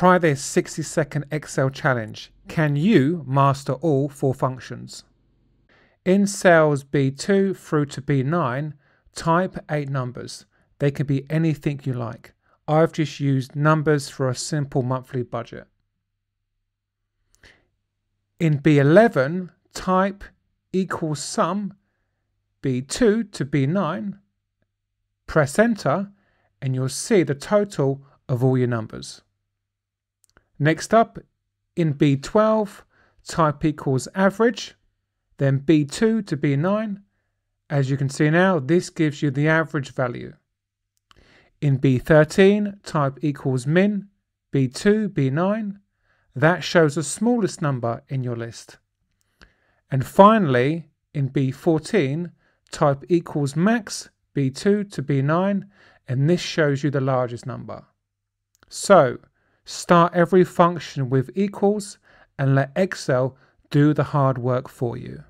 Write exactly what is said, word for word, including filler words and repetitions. Try this sixty second Excel challenge. Can you master all four functions? In cells B two through to B nine, type eight numbers. They can be anything you like. I've just used numbers for a simple monthly budget. In B eleven, type equals sum B two to B nine, press enter, and you'll see the total of all your numbers. Next up, in B twelve, type equals average, then B two to B nine. As you can see now, this gives you the average value. In B thirteen, type equals min, B two, B nine. That shows the smallest number in your list. And finally, in B fourteen, type equals max, B two to B nine, and this shows you the largest number. So, start every function with equals and let Excel do the hard work for you.